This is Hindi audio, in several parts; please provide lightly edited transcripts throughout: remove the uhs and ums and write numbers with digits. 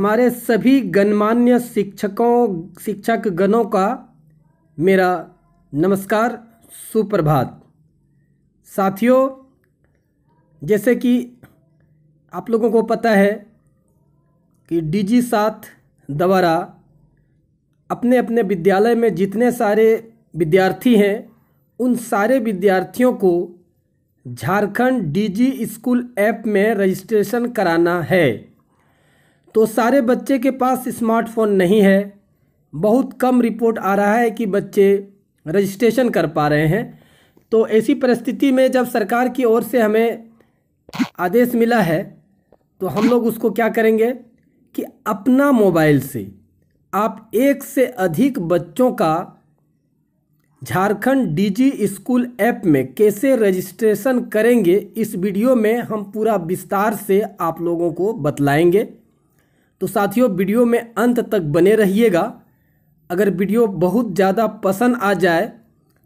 हमारे सभी गणमान्य शिक्षकगणों का मेरा नमस्कार, सुप्रभात। साथियों, जैसे कि आप लोगों को पता है कि डीजी साथ द्वारा अपने अपने विद्यालय में जितने सारे विद्यार्थी हैं उन सारे विद्यार्थियों को झारखंड डीजी स्कूल ऐप में रजिस्ट्रेशन कराना है। तो सारे बच्चे के पास स्मार्टफोन नहीं है, बहुत कम रिपोर्ट आ रहा है कि बच्चे रजिस्ट्रेशन कर पा रहे हैं। तो ऐसी परिस्थिति में जब सरकार की ओर से हमें आदेश मिला है तो हम लोग उसको क्या करेंगे कि अपना मोबाइल से आप एक से अधिक बच्चों का झारखंड डीजी स्कूल ऐप में कैसे रजिस्ट्रेशन करेंगे, इस वीडियो में हम पूरा विस्तार से आप लोगों को बतलाएंगे। तो साथियों, वीडियो में अंत तक बने रहिएगा। अगर वीडियो बहुत ज़्यादा पसंद आ जाए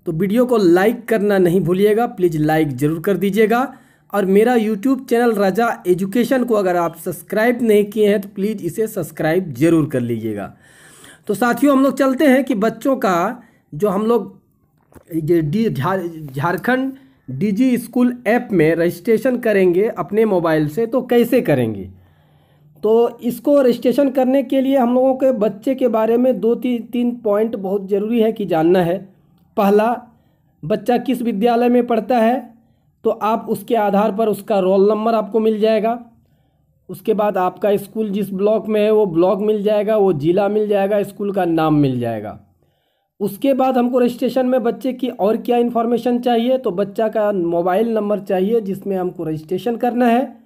तो वीडियो को लाइक करना नहीं भूलिएगा, प्लीज़ लाइक ज़रूर कर दीजिएगा। और मेरा यूट्यूब चैनल राजा एजुकेशन को अगर आप सब्सक्राइब नहीं किए हैं तो प्लीज़ इसे सब्सक्राइब ज़रूर कर लीजिएगा। तो साथियों, हम लोग चलते हैं कि बच्चों का जो हम लोग झारखंड डीजी स्कूल ऐप में रजिस्ट्रेशन करेंगे अपने मोबाइल से, तो कैसे करेंगे। तो इसको रजिस्ट्रेशन करने के लिए हम लोगों के बच्चे के बारे में तीन पॉइंट बहुत ज़रूरी है कि जानना है। पहला, बच्चा किस विद्यालय में पढ़ता है, तो आप उसके आधार पर उसका रोल नंबर आपको मिल जाएगा। उसके बाद आपका स्कूल जिस ब्लॉक में है वो ब्लॉक मिल जाएगा, वो ज़िला मिल जाएगा, स्कूल का नाम मिल जाएगा। उसके बाद हमको रजिस्ट्रेशन में बच्चे की और क्या इन्फॉर्मेशन चाहिए, तो बच्चा का मोबाइल नंबर चाहिए जिसमें हमको रजिस्ट्रेशन करना है,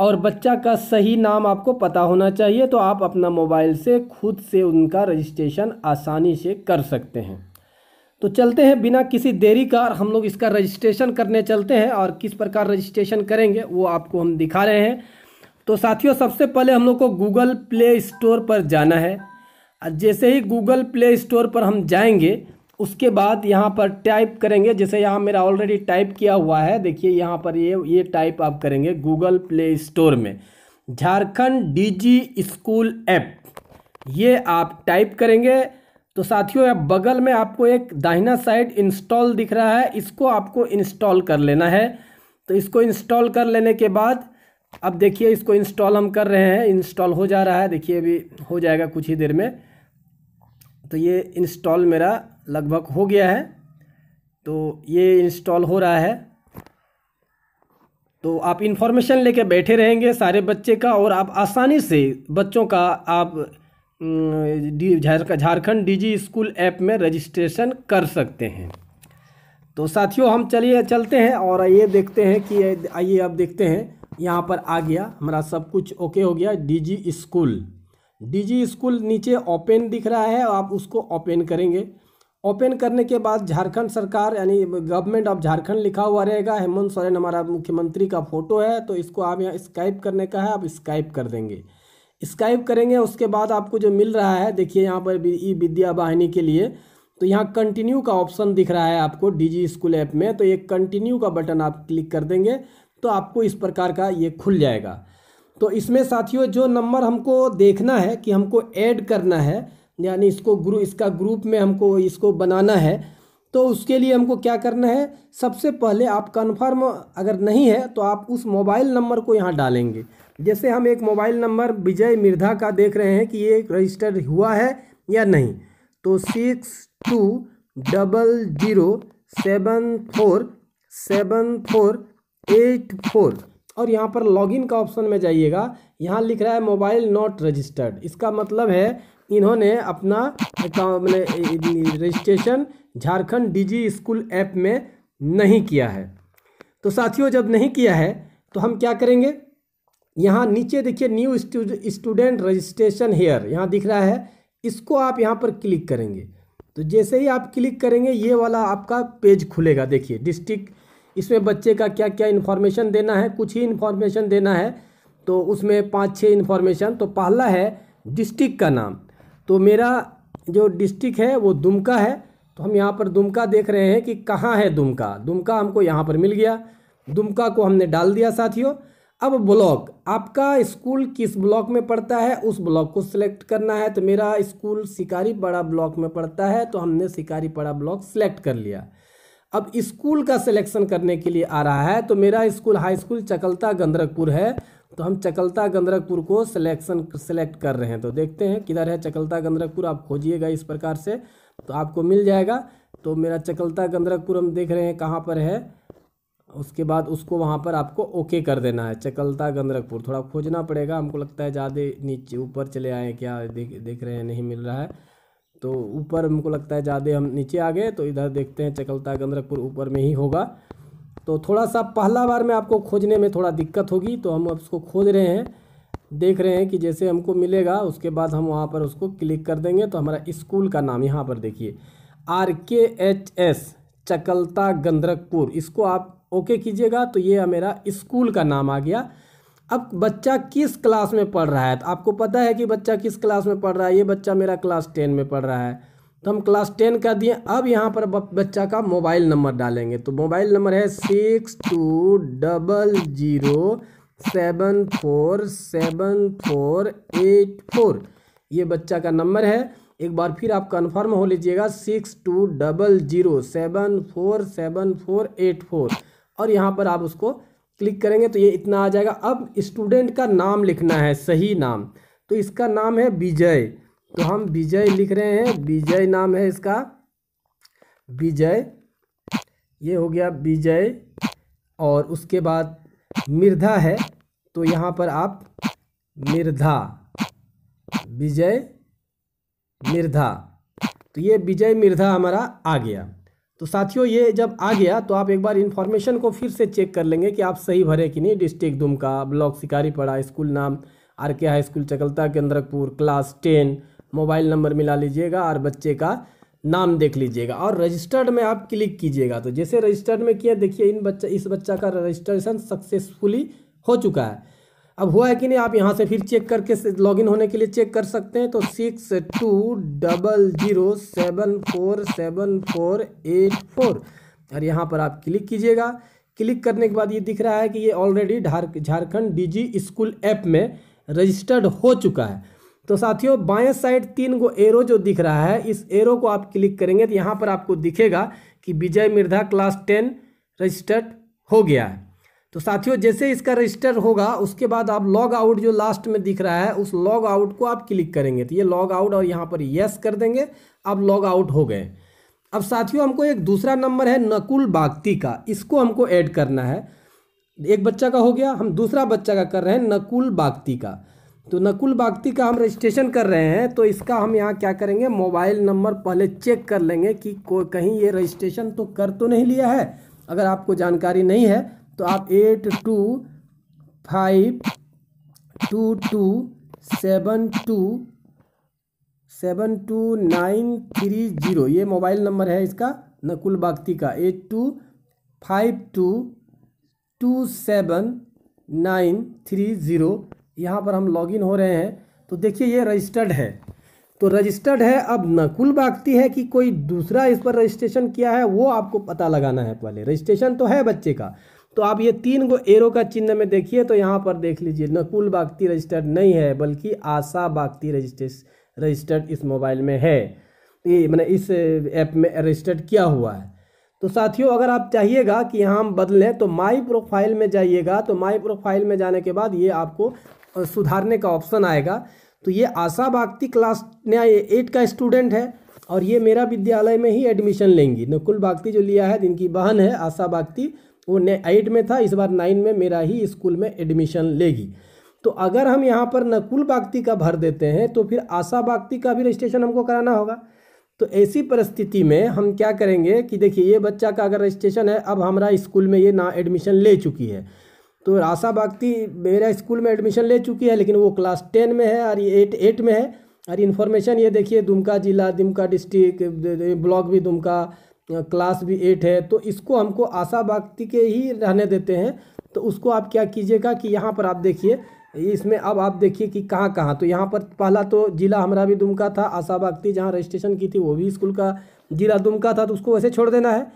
और बच्चा का सही नाम आपको पता होना चाहिए। तो आप अपना मोबाइल से खुद से उनका रजिस्ट्रेशन आसानी से कर सकते हैं। तो चलते हैं बिना किसी देरी का, हम लोग इसका रजिस्ट्रेशन करने चलते हैं। और किस प्रकार रजिस्ट्रेशन करेंगे वो आपको हम दिखा रहे हैं। तो साथियों, सबसे पहले हम लोग को गूगल प्ले स्टोर पर जाना है। जैसे ही गूगल प्ले स्टोर पर हम जाएंगे, उसके बाद यहाँ पर टाइप करेंगे, जैसे यहाँ मेरा ऑलरेडी टाइप किया हुआ है, देखिए यहाँ पर ये टाइप आप करेंगे गूगल प्ले स्टोर में झारखंड डीजी स्कूल ऐप, ये आप टाइप करेंगे। तो साथियों, अब बगल में आपको एक दाहिना साइड इंस्टॉल दिख रहा है, इसको आपको इंस्टॉल कर लेना है। तो इसको इंस्टॉल कर लेने के बाद अब देखिए इसको इंस्टॉल हम कर रहे हैं, इंस्टॉल हो जा रहा है, देखिए अभी हो जाएगा कुछ ही देर में। तो ये इंस्टॉल मेरा लगभग हो गया है, तो ये इंस्टॉल हो रहा है। तो आप इन्फॉर्मेशन लेके बैठे रहेंगे सारे बच्चे का, और आप आसानी से बच्चों का आप झारखंड डीजी स्कूल ऐप में रजिस्ट्रेशन कर सकते हैं। तो साथियों, हम चलते हैं और ये देखते हैं कि आइए आप देखते हैं यहाँ पर आ गया हमारा सब कुछ ओके हो गया। डीजी स्कूल नीचे ओपन दिख रहा है, आप उसको ओपन करेंगे। ओपन करने के बाद झारखंड सरकार यानी गवर्नमेंट ऑफ झारखंड लिखा हुआ रहेगा, हेमंत सोरेन हमारा मुख्यमंत्री का फोटो है। तो इसको आप यहाँ स्काइप करने का है, आप स्काइप कर देंगे। स्काइप करेंगे, उसके बाद आपको जो मिल रहा है देखिए यहाँ पर ई विद्या वाहिनी के लिए, तो यहाँ कंटिन्यू का ऑप्शन दिख रहा है आपको डीजी स्कूल ऐप में। तो ये कंटिन्यू का बटन आप क्लिक कर देंगे तो आपको इस प्रकार का ये खुल जाएगा। तो इसमें साथियों जो नंबर हमको देखना है कि हमको ऐड करना है, यानी इसको इसका ग्रुप में हमको इसको बनाना है, तो उसके लिए हमको क्या करना है, सबसे पहले आप कन्फर्म अगर नहीं है तो आप उस मोबाइल नंबर को यहाँ डालेंगे। जैसे हम एक मोबाइल नंबर विजय मिर्धा का देख रहे हैं कि ये रजिस्टर्ड हुआ है या नहीं, तो 6200747484 और यहाँ पर लॉगिन का ऑप्शन में जाइएगा। यहाँ लिख रहा है मोबाइल नॉट रजिस्टर्ड, इसका मतलब है इन्होंने अपना registration Jharkhand DG school app में नहीं किया है। तो साथियों, जब नहीं किया है तो हम क्या करेंगे, यहाँ नीचे देखिए न्यू स्टूडेंट रजिस्ट्रेशन हेयर यहाँ दिख रहा है, इसको आप यहाँ पर क्लिक करेंगे। तो जैसे ही आप क्लिक करेंगे ये वाला आपका पेज खुलेगा, देखिए डिस्ट्रिक्ट, इसमें बच्चे का क्या क्या इन्फॉर्मेशन देना है, कुछ ही इन्फॉर्मेशन देना है। तो उसमें 5-6 इन्फॉर्मेशन, तो पहला है डिस्ट्रिक्ट का नाम। तो मेरा जो डिस्ट्रिक्ट है वो दुमका है, तो हम यहाँ पर दुमका देख रहे हैं कि कहाँ है दुमका। दुमका हमको यहाँ पर मिल गया, दुमका को हमने डाल दिया। साथियों, अब ब्लॉक, आपका स्कूल किस ब्लॉक में पड़ता है उस ब्लॉक को सिलेक्ट करना है। तो मेरा स्कूल शिकारीपाड़ा ब्लॉक में पड़ता है तो हमने शिकारीपाड़ा ब्लॉक सिलेक्ट कर लिया। अब स्कूल का सिलेक्शन करने के लिए आ रहा है, तो मेरा school high school Chakalta Gandrakpur है तो हम चकलता गंद्रकपुर को सेलेक्ट कर रहे हैं। तो देखते हैं किधर है चकलता गंद्रकपुर, आप खोजिएगा इस प्रकार से तो आपको मिल जाएगा। तो मेरा चकलता गंद्रकपुर हम देख रहे हैं कहाँ पर है, उसके बाद उसको वहाँ पर आपको ओके कर देना है। चकलता गंद्रकपुर थोड़ा खोजना पड़ेगा, हमको लगता है ज़्यादा नीचे ऊपर चले आए क्या, देख रहे हैं नहीं मिल रहा है, तो ऊपर हमको लगता है ज़्यादा हम नीचे आ गए। तो इधर देखते हैं चकलता गंद्रकपुर ऊपर में ही होगा। तो थोड़ा सा पहला बार में आपको खोजने में थोड़ा दिक्कत होगी, तो हम उसको खोज रहे हैं, देख रहे हैं कि जैसे हमको मिलेगा उसके बाद हम वहाँ पर उसको क्लिक कर देंगे। तो हमारा स्कूल का नाम यहाँ पर देखिए RKHS चकलता गंद्रकपुर, इसको आप ओके कीजिएगा। तो ये मेरा स्कूल का नाम आ गया। अब बच्चा किस क्लास में पढ़ रहा है, तो आपको पता है कि बच्चा किस क्लास में पढ़ रहा है। ये बच्चा मेरा क्लास 10 में पढ़ रहा है तो हम क्लास 10 कर दिए। अब यहाँ पर बच्चा का मोबाइल नंबर डालेंगे, तो मोबाइल नंबर है 6200747484, ये बच्चा का नंबर है। एक बार फिर आप कन्फर्म हो लीजिएगा 6200747484 और यहाँ पर आप उसको क्लिक करेंगे तो ये इतना आ जाएगा। अब स्टूडेंट का नाम लिखना है, सही नाम, तो इसका नाम है विजय, तो हम विजय लिख रहे हैं, विजय नाम है इसका, विजय, ये हो गया विजय। और उसके बाद मिर्धा है, तो यहाँ पर आप मिर्धा, विजय मिर्धा, तो ये विजय मिर्धा हमारा आ गया। तो साथियों ये जब आ गया तो आप एक बार इन्फॉर्मेशन को फिर से चेक कर लेंगे कि आप सही भरे कि नहीं। District Dumka, block Shikaripara, school नाम RK high school Chakalta Gandrakpur, class 10, mobile number मिला लीजिएगा और बच्चे का नाम देख लीजिएगा और रजिस्टर्ड में आप क्लिक कीजिएगा। तो जैसे रजिस्टर्ड में किया, देखिए इस बच्चा का रजिस्ट्रेशन सक्सेसफुली हो चुका है। अब हुआ है कि नहीं आप यहाँ से फिर चेक करके लॉगिन होने के लिए चेक कर सकते हैं। तो 6200747484 और यहाँ पर आप क्लिक कीजिएगा। क्लिक करने के बाद ये दिख रहा है कि ये already Jharkhand DG school app में रजिस्टर्ड हो चुका है। तो साथियों बाएं साइड 3 गो एरो जो दिख रहा है, इस एरो को आप क्लिक करेंगे तो यहाँ पर आपको दिखेगा कि विजय मिर्धा क्लास 10 रजिस्टर्ड हो गया है। तो साथियों जैसे इसका रजिस्टर होगा उसके बाद आप लॉग आउट जो लास्ट में दिख रहा है उस लॉग आउट को आप क्लिक करेंगे, तो ये लॉग आउट और यहाँ पर यस कर देंगे, आप लॉग आउट हो गए। अब साथियों हमको एक दूसरा नंबर है नकुल बागती का, इसको हमको ऐड करना है। एक बच्चा का हो गया, हम दूसरा बच्चा का कर रहे हैं नकुल बागती का। तो नकुल बागती का हम रजिस्ट्रेशन कर रहे हैं, तो इसका हम यहाँ क्या करेंगे, मोबाइल नंबर पहले चेक कर लेंगे कि कहीं ये रजिस्ट्रेशन तो कर तो नहीं लिया है। अगर आपको जानकारी नहीं है तो आप 8252272930, ये मोबाइल नंबर है इसका नकुल बागती का, 8252272930, यहाँ पर हम लॉगिन हो रहे हैं। तो देखिए ये रजिस्टर्ड है, तो रजिस्टर्ड है। अब नकुल बागती है कि कोई दूसरा इस पर रजिस्ट्रेशन किया है वो आपको पता लगाना है। पहले रजिस्ट्रेशन तो है बच्चे का, तो आप ये 3 गो एरो का चिन्ह में देखिए, तो यहाँ पर देख लीजिए नकुल बागती रजिस्टर्ड नहीं है बल्कि आशा बागती रजिस्टर्ड इस मोबाइल में है, ये मैंने इस ऐप में रजिस्टर्ड किया हुआ है। तो साथियों अगर आप चाहिएगा कि यहाँ हम बदलें तो माई प्रोफाइल में जाइएगा, तो माई प्रोफाइल में जाने के बाद ये आपको सुधारने का ऑप्शन आएगा। तो ये आशा बागती क्लास 8 का स्टूडेंट है और ये मेरा विद्यालय में ही एडमिशन लेंगी। नकुल बागती जो लिया है जिनकी बहन है आशा बागती, वो 8 में था, इस बार 9 में मेरा ही स्कूल में एडमिशन लेगी। तो अगर हम यहाँ पर नकुल बागती का भर देते हैं तो फिर आशा बागती का भी रजिस्ट्रेशन हमको कराना होगा। तो ऐसी परिस्थिति में हम क्या करेंगे कि देखिए ये बच्चा का अगर रजिस्ट्रेशन है, अब हमारा स्कूल में ये ना एडमिशन ले चुकी है, तो आशा बागती मेरा स्कूल में एडमिशन ले चुकी है लेकिन वो क्लास 10 में है और ये 8 में है। और इन्फॉर्मेशन ये देखिए दुमका जिला, दुमका डिस्ट्रिक्ट, ब्लॉक भी दुमका, क्लास भी 8 है, तो इसको हमको आशा बागती के ही रहने देते हैं। तो उसको आप क्या कीजिएगा कि यहाँ पर आप देखिए इसमें, अब आप देखिए कि कहाँ कहाँ, तो यहाँ पर पहला तो जिला हमारा भी दुमका था, आशा बागती जहाँ रजिस्ट्रेशन की थी वो भी स्कूल का जिला दुमका था, तो उसको वैसे छोड़ देना है।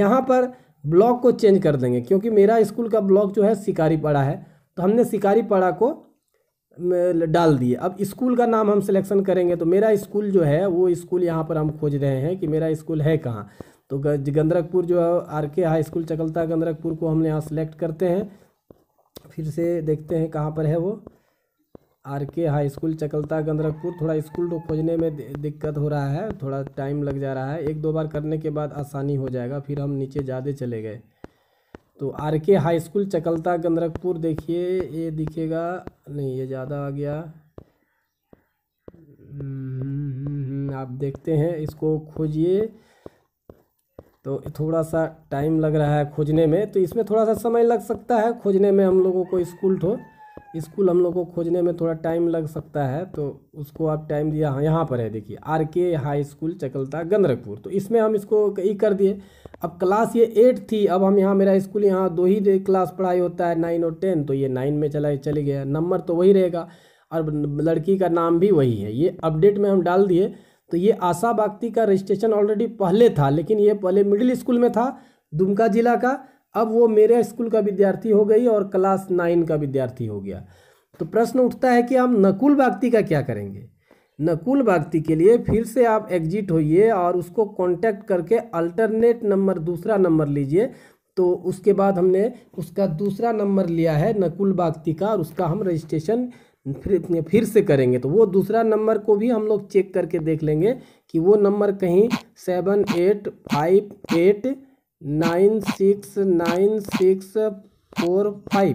यहाँ पर ब्लॉक को चेंज कर देंगे क्योंकि मेरा स्कूल का ब्लॉक जो है शिकारीपाड़ा है, तो हमने शिकारीपाड़ा को डाल दिए। अब स्कूल का नाम हम सिलेक्शन करेंगे, तो मेरा स्कूल जो है वो स्कूल यहाँ पर हम खोज रहे हैं कि मेरा स्कूल है कहाँ। तो गंद्रकपुर जो है RK high school Chakalta Gandrakpur को हम यहाँ सेलेक्ट करते हैं। फिर से देखते हैं कहाँ पर है वो RK high school Chakalta Gandrakpur. थोड़ा स्कूल को खोजने में दिक्कत हो रहा है, थोड़ा टाइम लग जा रहा है, एक दो बार करने के बाद आसानी हो जाएगा। फिर हम नीचे ज़्यादा चले गए तो RK high school Chakalta Gandrakpur देखिए ये दिखेगा, नहीं ये ज़्यादा आ गया। आप देखते हैं इसको खोजिए तो थोड़ा सा टाइम लग रहा है खोजने में, तो इसमें थोड़ा सा समय लग सकता है खोजने में हम लोगों को। स्कूल हम लोगों को खोजने में थोड़ा टाइम लग सकता है, तो उसको आप टाइम दिया। हाँ यहाँ पर है देखिए RK high school Chakalta Gandrakpur. तो इसमें हम इसको ई कर दिए। अब क्लास ये 8 थी, अब हम यहाँ मेरा स्कूल यहाँ दो ही क्लास पढ़ाई होता है 9 और 10, तो ये 9 में चले गया। नंबर तो वही रहेगा और लड़की का नाम भी वही है। ये अपडेट में हम डाल दिए। तो ये आशा बागती का रजिस्ट्रेशन ऑलरेडी पहले था, लेकिन ये पहले मिडिल स्कूल में था दुमका जिला का, अब वो मेरे स्कूल का विद्यार्थी हो गई और क्लास 9 का विद्यार्थी हो गया। तो प्रश्न उठता है कि हम नकुल बागती का क्या करेंगे। नकुल बागती के लिए फिर से आप एग्जिट होइए और उसको कांटेक्ट करके अल्टरनेट नंबर दूसरा नंबर लीजिए। तो उसके बाद हमने उसका दूसरा नंबर लिया है नकुल बागती का, और उसका हम रजिस्ट्रेशन फिर से करेंगे। तो वो दूसरा नंबर को भी हम लोग चेक करके देख लेंगे कि वो नंबर कहीं 7858969645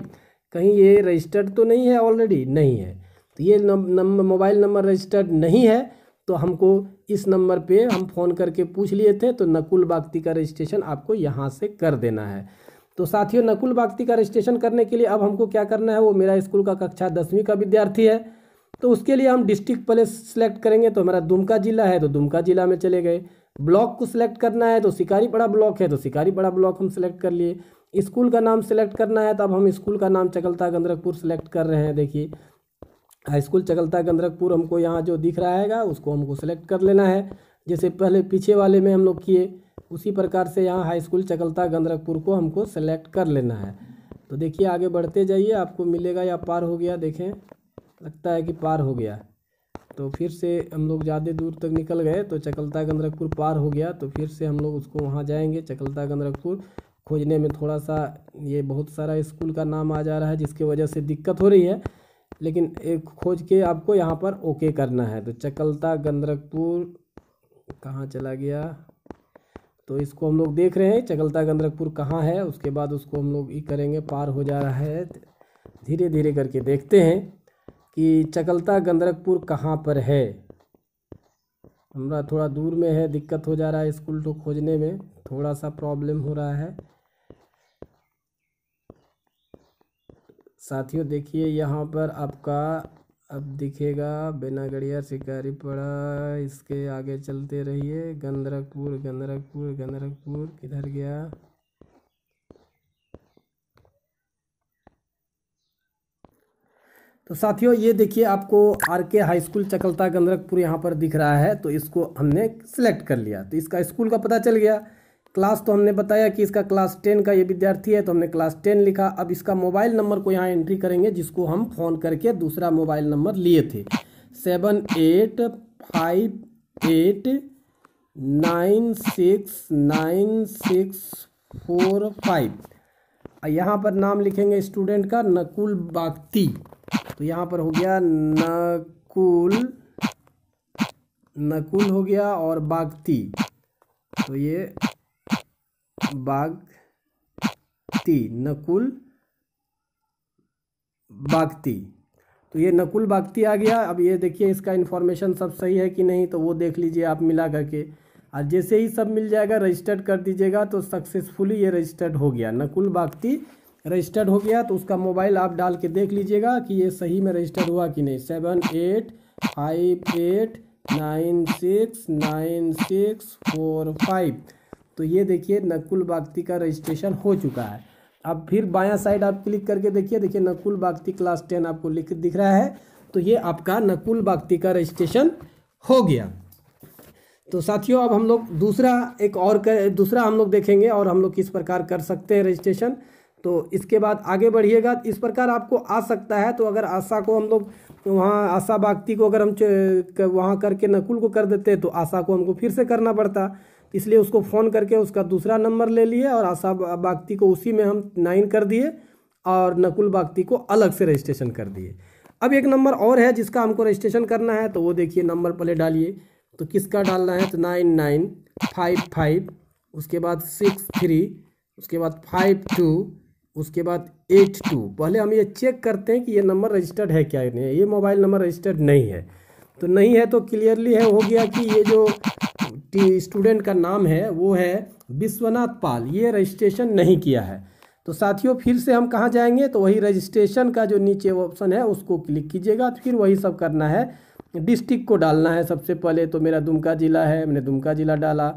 कहीं ये रजिस्टर्ड तो नहीं है ऑलरेडी। नहीं है, तो ये मोबाइल नंबर रजिस्टर्ड नहीं है। तो हमको इस नंबर पे हम फ़ोन करके पूछ लिए थे। तो नकुल बागती का रजिस्ट्रेशन आपको यहाँ से कर देना है। तो साथियों नकुल बागती का रजिस्ट्रेशन करने के लिए अब हमको क्या करना है, वो मेरा स्कूल का कक्षा 10वीं का विद्यार्थी है, तो उसके लिए हम डिस्ट्रिक्ट पहले सिलेक्ट करेंगे। तो हमारा दुमका जिला है, तो दुमका जिला में चले गए। ब्लॉक को सिलेक्ट करना है, तो शिकारीपाड़ा ब्लॉक है, तो शिकारीपाड़ा ब्लॉक हम सिलेक्ट कर लिए। स्कूल का नाम सिलेक्ट करना है, तो अब हम स्कूल का नाम चकलता गंद्रकपुर सिलेक्ट कर रहे हैं। देखिए हाई स्कूल चकलता गंद्रकपुर हमको यहाँ जो दिख रहा है उसको हमको सिलेक्ट कर लेना है, जैसे पहले पीछे वाले में हम लोग किए उसी प्रकार से यहाँ हाई स्कूल चकलता गंद्रकपुर को हमको सेलेक्ट कर लेना है। तो देखिए आगे बढ़ते जाइए, आपको मिलेगा या पार हो गया। देखें लगता है कि पार हो गया, तो फिर से हम लोग ज़्यादा दूर तक निकल गए। तो चकलता गंद्रकपुर पार हो गया, तो फिर से हम लोग उसको वहाँ जाएंगे। चकलता गंद्रकपुर खोजने में थोड़ा सा ये बहुत सारा स्कूल का नाम आ जा रहा है जिसकी वजह से दिक्कत हो रही है, लेकिन एक खोज के आपको यहाँ पर ओके करना है। तो चकलता गंद्रकपुर कहाँ चला गया, तो इसको हम लोग देख रहे हैं चकलता गंद्रकपुर कहाँ है। उसके बाद उसको हम लोग ये करेंगे, पार हो जा रहा है, धीरे धीरे करके देखते हैं कि चकलता गंद्रकपुर कहाँ पर है। हमारा थोड़ा दूर में है, दिक्कत हो जा रहा है स्कूल को खोजने में, थोड़ा सा प्रॉब्लम हो रहा है साथियों। देखिए यहाँ पर आपका अब दिखेगा बेनागड़िया शिकारीपाड़ा, इसके आगे चलते रहिए गंद्रकपुर गंद्रकपुर गंद्रकपुर किधर गया। तो साथियों ये देखिए आपको RK high school Chakalta Gandrakpur यहाँ पर दिख रहा है, तो इसको हमने सेलेक्ट कर लिया। तो इसका स्कूल का पता चल गया। क्लास तो हमने बताया कि इसका क्लास 10 का ये विद्यार्थी है, तो हमने क्लास 10 लिखा। अब इसका मोबाइल नंबर को यहाँ एंट्री करेंगे जिसको हम फ़ोन करके दूसरा मोबाइल नंबर लिए थे 7858969645। यहाँ पर नाम लिखेंगे स्टूडेंट का नकुल बागती, तो यहाँ पर हो गया नकुल हो गया और बागती, तो ये बागती नकुल बागती, तो ये नकुल बागती आ गया। अब ये देखिए इसका इन्फॉर्मेशन सब सही है कि नहीं, तो वो देख लीजिए आप मिला करके, और जैसे ही सब मिल जाएगा रजिस्टर्ड कर दीजिएगा। तो सक्सेसफुली ये रजिस्टर्ड हो गया, नकुल बागती रजिस्टर्ड हो गया। तो उसका मोबाइल आप डाल के देख लीजिएगा कि ये सही में रजिस्टर्ड हुआ कि नहीं। 7858969645। तो ये देखिए नकुल बागती का रजिस्ट्रेशन हो चुका है। अब फिर बायां साइड आप क्लिक करके देखिए, देखिए नकुल बागती क्लास 10 आपको लिख दिख रहा है। तो ये आपका नकुल बागती का रजिस्ट्रेशन हो गया। तो साथियों अब हम लोग दूसरा हम लोग देखेंगे और हम लोग किस प्रकार कर सकते हैं रजिस्ट्रेशन। तो इसके बाद आगे बढ़िएगा, इस प्रकार आपको आ सकता है। तो अगर आशा को हम लोग वहाँ आशा बागती को अगर हम वहाँ करके नकुल को कर देते तो आशा को हमको फिर से करना पड़ता, इसलिए उसको फ़ोन करके उसका दूसरा नंबर ले लिए और आशा बागती को उसी में हम 9 कर दिए और नकुल बागती को अलग से रजिस्ट्रेशन कर दिए। अब एक नंबर और है जिसका हमको रजिस्ट्रेशन करना है, तो वो देखिए नंबर पहले डालिए, तो किसका डालना है, तो 9955, उसके बाद 63, उसके बाद 52, उसके बाद 82। पहले हम ये चेक करते हैं कि ये नंबर रजिस्टर्ड है क्या नहीं है। ये मोबाइल नंबर रजिस्टर्ड नहीं है, तो नहीं है तो क्लियरली है हो गया कि ये जो स्टूडेंट का नाम है वो है विश्वनाथ पाल, ये रजिस्ट्रेशन नहीं किया है। तो साथियों फिर से हम कहाँ जाएंगे, तो वही रजिस्ट्रेशन का जो नीचे ऑप्शन है उसको क्लिक कीजिएगा, तो फिर वही सब करना है। डिस्ट्रिक्ट को डालना है सबसे पहले, तो मेरा दुमका ज़िला है, मैंने दुमका ज़िला डाला।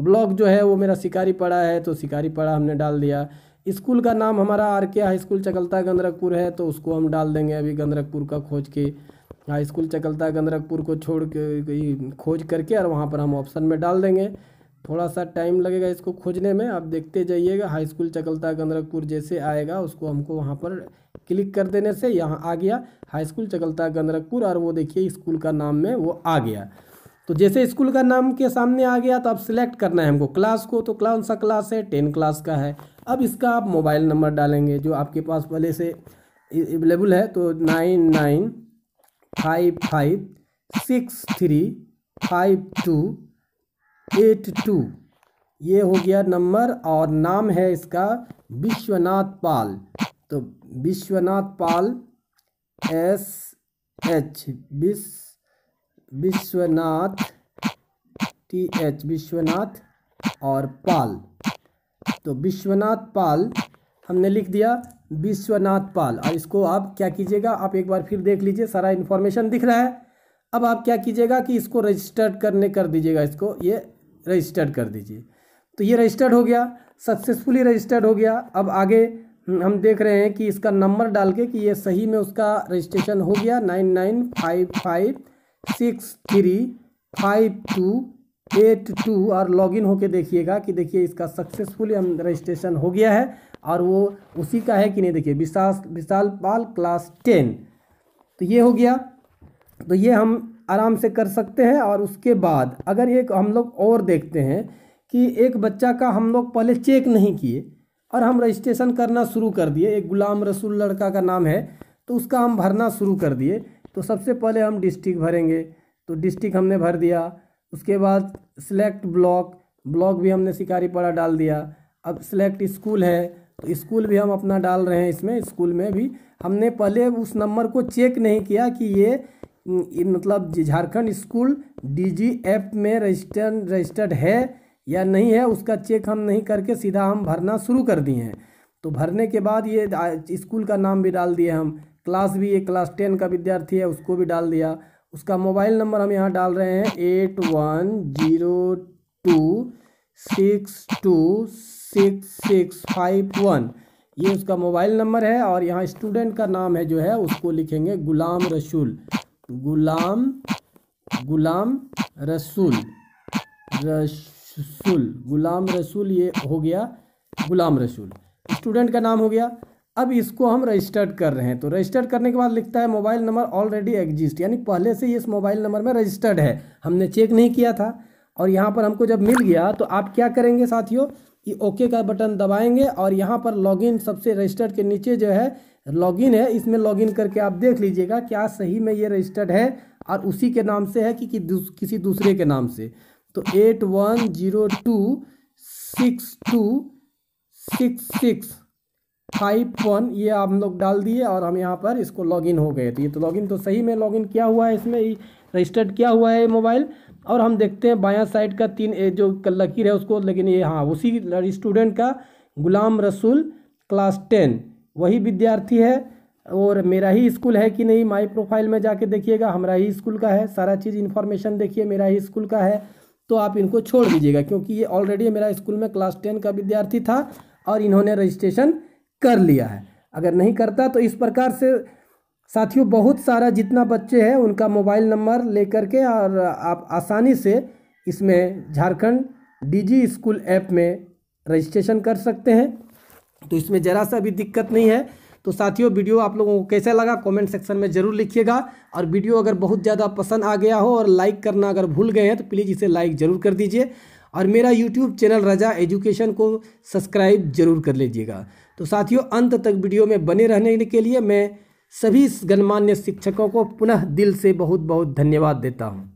ब्लॉक जो है वो मेरा शिकारीपाड़ा है, तो शिकारीपाड़ा हमने डाल दिया। स्कूल का नाम हमारा RK high school Chakalta Gandrakpur है, तो उसको हम डाल देंगे अभी गंद्रकपुर का खोज के, हाई स्कूल चकलता गंद्रकपुर को छोड़ के खोज करके और वहाँ पर हम ऑप्शन में डाल देंगे। थोड़ा सा टाइम लगेगा इसको खोजने में, आप देखते जाइएगा। हाई स्कूल चकलता गंद्रकपुर जैसे आएगा उसको हमको वहाँ पर क्लिक कर देने से यहाँ आ गया हाई स्कूल चकलता गंद्रकपुर, और वो देखिए स्कूल का नाम में वो आ गया। तो जैसे स्कूल का नाम के सामने आ गया तो आप सिलेक्ट करना है हमको क्लास को, तो कौन सा क्लास है, 10 क्लास का है। अब इसका आप मोबाइल नंबर डालेंगे जो आपके पास पहले से अवेलेबल है, तो 9955635282 ये हो गया नंबर, और नाम है इसका विश्वनाथ पाल। तो विश्वनाथ पाल विश्वनाथ और पाल, तो विश्वनाथ पाल हमने लिख दिया विश्वनाथ पाल। और इसको आप क्या कीजिएगा, आप एक बार फिर देख लीजिए, सारा इन्फॉर्मेशन दिख रहा है। अब आप क्या कीजिएगा कि इसको रजिस्टर्ड कर दीजिएगा, इसको ये रजिस्टर्ड कर दीजिए। तो ये रजिस्टर्ड हो गया, सक्सेसफुली रजिस्टर्ड हो गया। अब आगे हम देख रहे हैं कि इसका नंबर डाल के कि ये सही में उसका रजिस्ट्रेशन हो गया, 9955635282, और लॉगिन होके देखिएगा कि देखिए इसका सक्सेसफुली हम रजिस्ट्रेशन हो गया है और वो उसी का है कि नहीं। देखिए विशाल पाल क्लास 10, तो ये हो गया। तो ये हम आराम से कर सकते हैं। और उसके बाद अगर एक हम लोग और देखते हैं कि एक बच्चा का हम लोग पहले चेक नहीं किए और हम रजिस्ट्रेशन करना शुरू कर दिए। एक गुलाम रसूल लड़का का नाम है, तो उसका हम भरना शुरू कर दिए। तो सबसे पहले हम डिस्ट्रिक्ट भरेंगे, तो डिस्ट्रिक्ट हमने भर दिया। उसके बाद सिलेक्ट ब्लॉक भी हमने शिकारीपाड़ा डाल दिया। अब सिलेक्ट स्कूल है, तो स्कूल भी हम अपना डाल रहे हैं। इसमें स्कूल में भी हमने पहले उस नंबर को चेक नहीं किया कि ये मतलब झारखंड स्कूल डीजी ऐप में रजिस्टर्ड है या नहीं है, उसका चेक हम नहीं करके सीधा हम भरना शुरू कर दिए हैं। तो भरने के बाद ये स्कूल का नाम भी डाल दिए हम, क्लास भी ये क्लास 10 का विद्यार्थी है उसको भी डाल दिया। उसका मोबाइल नंबर हम यहाँ डाल रहे हैं 8102626651, ये उसका मोबाइल नंबर है। और यहाँ स्टूडेंट का नाम है जो है उसको लिखेंगे गुलाम रसूल, ये हो गया गुलाम रसूल स्टूडेंट का नाम हो गया। अब इसको हम रजिस्टर्ड कर रहे हैं। तो रजिस्टर्ड करने के बाद लिखता है मोबाइल नंबर ऑलरेडी एग्जिस्ट, यानी पहले से ये इस मोबाइल नंबर में रजिस्टर्ड है, हमने चेक नहीं किया था। और यहाँ पर हमको जब मिल गया तो आप क्या करेंगे साथियों कि ओके का बटन दबाएंगे और यहाँ पर लॉगिन, सबसे रजिस्टर्ड के नीचे जो है लॉगिन है, इसमें लॉगिन करके आप देख लीजिएगा क्या सही में ये रजिस्टर्ड है और उसी के नाम से है कि किसी दूसरे के नाम से। तो 8102626651 ये आप लोग डाल दिए और हम यहाँ पर इसको लॉगिन हो गए। तो ये तो लॉगिन तो सही में लॉगिन किया हुआ है, इसमें रजिस्टर्ड किया हुआ है मोबाइल। और हम देखते हैं बायां साइड का 3 जो लकीर है उसको, लेकिन ये हाँ उसी स्टूडेंट का गुलाम रसूल क्लास 10 वही विद्यार्थी है। और मेरा ही स्कूल है कि नहीं, माई प्रोफाइल में जाके देखिएगा, हमारा ही स्कूल का है, सारा चीज़ इन्फॉर्मेशन देखिए मेरा ही स्कूल का है। तो आप इनको छोड़ दीजिएगा क्योंकि ये ऑलरेडी मेरा स्कूल में क्लास 10 का विद्यार्थी था और इन्होंने रजिस्ट्रेशन कर लिया है। अगर नहीं करता तो इस प्रकार से साथियों बहुत सारा जितना बच्चे हैं उनका मोबाइल नंबर लेकर के और आप आसानी से इसमें झारखंड डीजी स्कूल ऐप में रजिस्ट्रेशन कर सकते हैं। तो इसमें ज़रा सा भी दिक्कत नहीं है। तो साथियों, वीडियो आप लोगों को कैसा लगा कमेंट सेक्शन में ज़रूर लिखिएगा, और वीडियो अगर बहुत ज़्यादा पसंद आ गया हो और लाइक करना अगर भूल गए हैं तो प्लीज़ इसे लाइक ज़रूर कर दीजिए, और मेरा यूट्यूब चैनल राजा एजुकेशन को सब्सक्राइब ज़रूर कर लीजिएगा। तो साथियों, अंत तक वीडियो में बने रहने के लिए मैं सभी गणमान्य शिक्षकों को पुनः दिल से बहुत बहुत धन्यवाद देता हूँ।